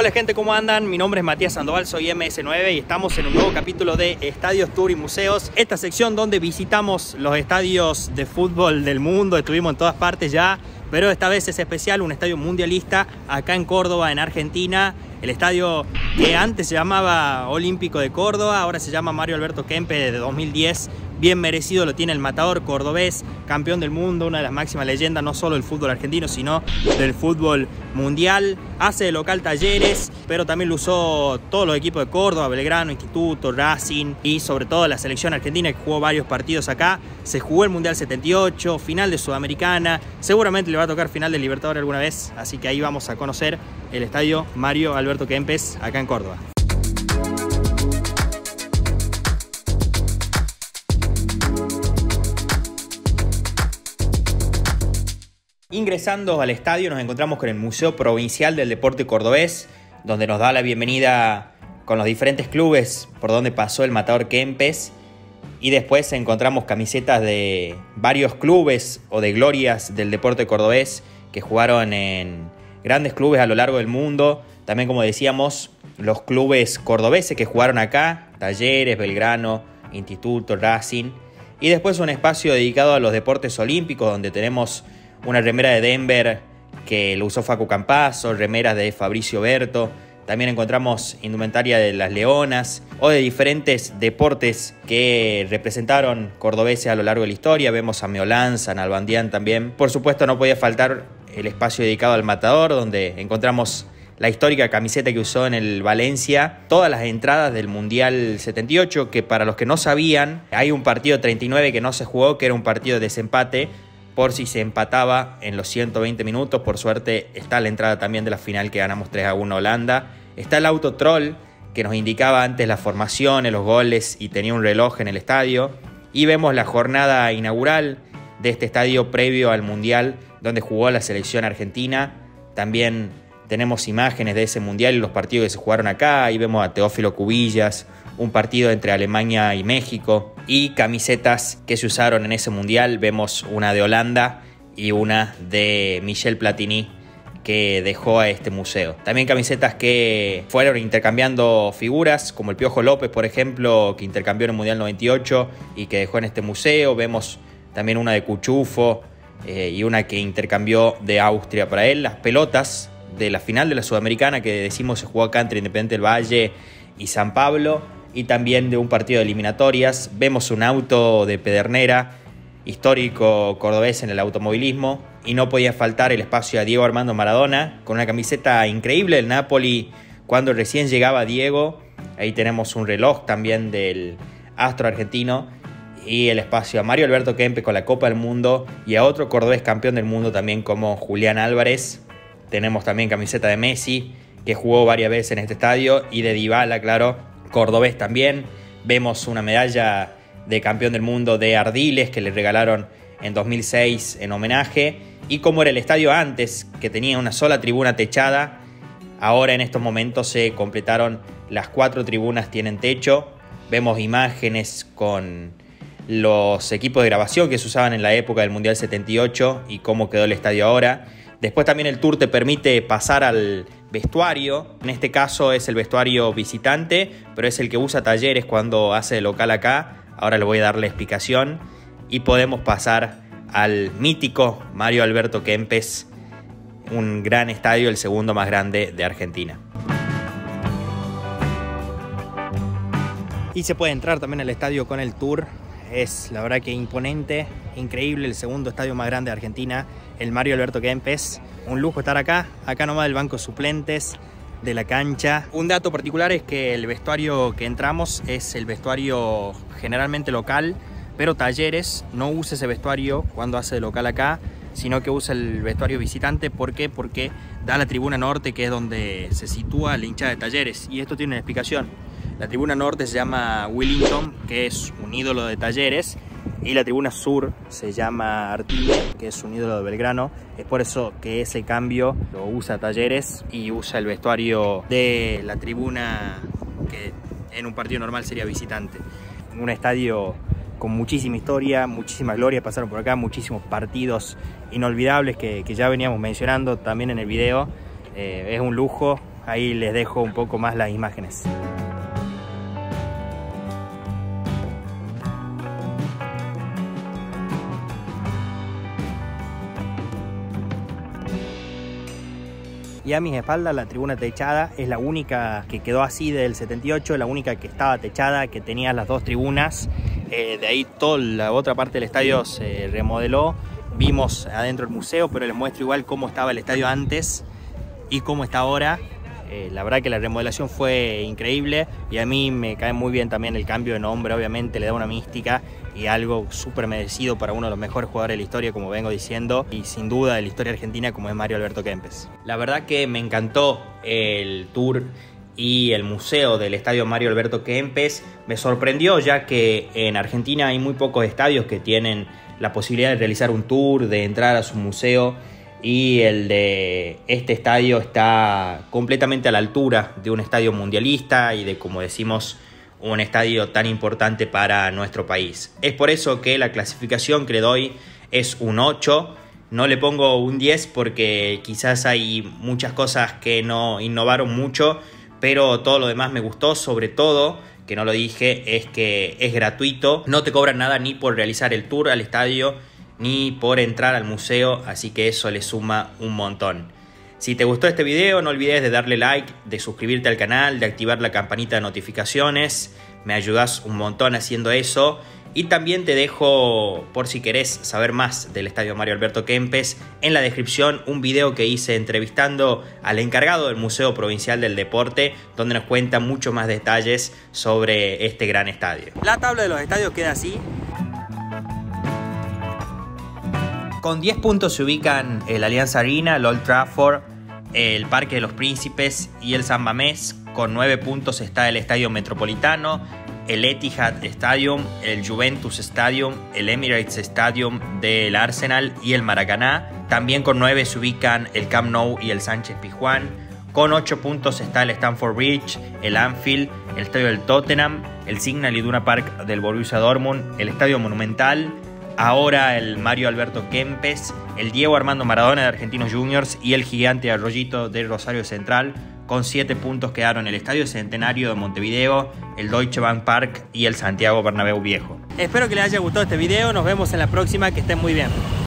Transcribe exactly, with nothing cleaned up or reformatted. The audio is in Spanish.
Hola gente, ¿cómo andan? Mi nombre es Matías Sandoval, soy M S nueve y estamos en un nuevo capítulo de Estadios, Tour y Museos. Esta sección donde visitamos los estadios de fútbol del mundo, estuvimos en todas partes ya, pero esta vez es especial, un estadio mundialista acá en Córdoba, en Argentina. El estadio que antes se llamaba Olímpico de Córdoba, ahora se llama Mario Alberto Kempes, de dos mil diez. Bien merecido lo tiene el matador cordobés, campeón del mundo, una de las máximas leyendas no solo del fútbol argentino, sino del fútbol mundial. Hace de local Talleres, pero también lo usó todos los equipos de Córdoba, Belgrano, Instituto, Racing y sobre todo la selección argentina, que jugó varios partidos acá. Se jugó el Mundial setenta y ocho, final de Sudamericana, seguramente le va a tocar final de Libertadores alguna vez, así que ahí vamos a conocer el estadio Mario Alberto Kempes acá en Córdoba. Ingresando al estadio nos encontramos con el Museo Provincial del Deporte Cordobés, donde nos da la bienvenida con los diferentes clubes por donde pasó el matador Kempes, y después encontramos camisetas de varios clubes o de glorias del deporte cordobés que jugaron en grandes clubes a lo largo del mundo. También, como decíamos, los clubes cordobeses que jugaron acá, Talleres, Belgrano, Instituto, Racing, y después un espacio dedicado a los deportes olímpicos, donde tenemos una remera de Denver que lo usó Facu Campazzo, remeras de Fabricio Berto. También encontramos indumentaria de Las Leonas o de diferentes deportes que representaron cordobeses a lo largo de la historia. Vemos a Meolans, a Nalbandián también. Por supuesto, no podía faltar el espacio dedicado al matador, donde encontramos la histórica camiseta que usó en el Valencia, todas las entradas del Mundial setenta y ocho, que para los que no sabían, hay un partido treinta y nueve que no se jugó, que era un partido de desempate, por si se empataba en los ciento veinte minutos. Por suerte está la entrada también de la final, que ganamos tres a uno a Holanda. Está el auto troll que nos indicaba antes las formaciones, los goles, y tenía un reloj en el estadio. Y vemos la jornada inaugural de este estadio previo al Mundial, donde jugó la selección argentina. También tenemos imágenes de ese Mundial y los partidos que se jugaron acá. Y vemos a Teófilo Cubillas, un partido entre Alemania y México, y camisetas que se usaron en ese Mundial. Vemos una de Holanda y una de Michel Platini, que dejó a este museo. También camisetas que fueron intercambiando figuras, como el Piojo López, por ejemplo, que intercambió en el Mundial noventa y ocho y que dejó en este museo. Vemos también una de Cuchufo eh, y una que intercambió de Austria para él. Las pelotas de la final de la Sudamericana, que decimos se jugó acá entre Independiente del Valle y San Pablo, y también de un partido de eliminatorias. Vemos un auto de Pedernera, histórico cordobés en el automovilismo, y no podía faltar el espacio a Diego Armando Maradona, con una camiseta increíble del Napoli cuando recién llegaba Diego. Ahí tenemos un reloj también del astro argentino, y el espacio a Mario Alberto Kempes con la Copa del Mundo, y a otro cordobés campeón del mundo también, como Julián Álvarez. Tenemos también camiseta de Messi, que jugó varias veces en este estadio, y de Dybala, claro, cordobés también. Vemos una medalla de campeón del mundo de Ardiles, que le regalaron en dos mil seis en homenaje. Y como era el estadio antes, que tenía una sola tribuna techada, ahora en estos momentos se completaron las cuatro tribunas, tienen techo. Vemos imágenes con los equipos de grabación que se usaban en la época del Mundial setenta y ocho y cómo quedó el estadio ahora. Después también el tour te permite pasar al vestuario. En este caso es el vestuario visitante, pero es el que usa Talleres cuando hace de local acá. Ahora les voy a dar la explicación. Y podemos pasar al mítico Mario Alberto Kempes, un gran estadio, el segundo más grande de Argentina. Y se puede entrar también al estadio con el tour. Es la verdad que imponente, increíble, el segundo estadio más grande de Argentina, el Mario Alberto Kempes. Un lujo estar acá, acá nomás del banco suplentes, de la cancha. Un dato particular es que el vestuario que entramos es el vestuario generalmente local, pero Talleres no usa ese vestuario cuando hace de local acá, sino que usa el vestuario visitante. ¿Por qué? Porque da la tribuna norte, que es donde se sitúa la hinchada de Talleres, y esto tiene una explicación. La tribuna norte se llama Willington, que es un ídolo de Talleres, y la tribuna sur se llama Ardiles, que es un ídolo de Belgrano. Es por eso que ese cambio lo usa Talleres y usa el vestuario de la tribuna que en un partido normal sería visitante. Un estadio con muchísima historia, muchísima gloria, pasaron por acá muchísimos partidos inolvidables que, que ya veníamos mencionando también en el video. Eh, es un lujo. ahí les dejo un poco más las imágenes. Y a mis espaldas la tribuna techada es la única que quedó así del setenta y ocho, la única que estaba techada, que tenía las dos tribunas. Eh, de ahí toda la otra parte del estadio se remodeló. Vimos adentro el museo, pero les muestro igual cómo estaba el estadio antes y cómo está ahora. Eh, la verdad que la remodelación fue increíble y a mí me cae muy bien también el cambio de nombre. Obviamente le da una mística y algo súper merecido para uno de los mejores jugadores de la historia, como vengo diciendo, y sin duda de la historia argentina, como es Mario Alberto Kempes. La verdad que me encantó el tour y el museo del estadio Mario Alberto Kempes. Me sorprendió, ya que en Argentina hay muy pocos estadios que tienen la posibilidad de realizar un tour, de entrar a su museo, y el de este estadio está completamente a la altura de un estadio mundialista y de, como decimos, un estadio tan importante para nuestro país. Es por eso que la clasificación que le doy es un ocho. No le pongo un diez porque quizás hay muchas cosas que no innovaron mucho, pero todo lo demás me gustó, sobre todo, que no lo dije, es que es gratuito. No te cobran nada ni por realizar el tour al estadio ni por entrar al museo, así que eso le suma un montón. Si te gustó este video, no olvides de darle like, de suscribirte al canal, de activar la campanita de notificaciones. Me ayudas un montón haciendo eso. Y también te dejo, por si querés saber más del estadio Mario Alberto Kempes, en la descripción un video que hice entrevistando al encargado del Museo Provincial del Deporte, donde nos cuenta muchos más detalles sobre este gran estadio. La tabla de los estadios queda así. Con diez puntos se ubican el Alianza Arena, el Old Trafford, el Parque de los Príncipes y el San Mamés. Con nueve puntos está el Estadio Metropolitano, el Etihad Stadium, el Juventus Stadium, el Emirates Stadium del Arsenal y el Maracaná. También con nueve se ubican el Camp Nou y el Sánchez Pizjuán. Con ocho puntos está el Stamford Bridge, el Anfield, el Estadio del Tottenham, el Signal Iduna Park del Borussia Dortmund, el Estadio Monumental. Ahora el Mario Alberto Kempes, el Diego Armando Maradona de Argentinos Juniors y el Gigante Arroyito de Rosario Central. Con siete puntos quedaron el Estadio Centenario de Montevideo, el Deutsche Bank Park y el Santiago Bernabéu Viejo. Espero que les haya gustado este video, nos vemos en la próxima, que estén muy bien.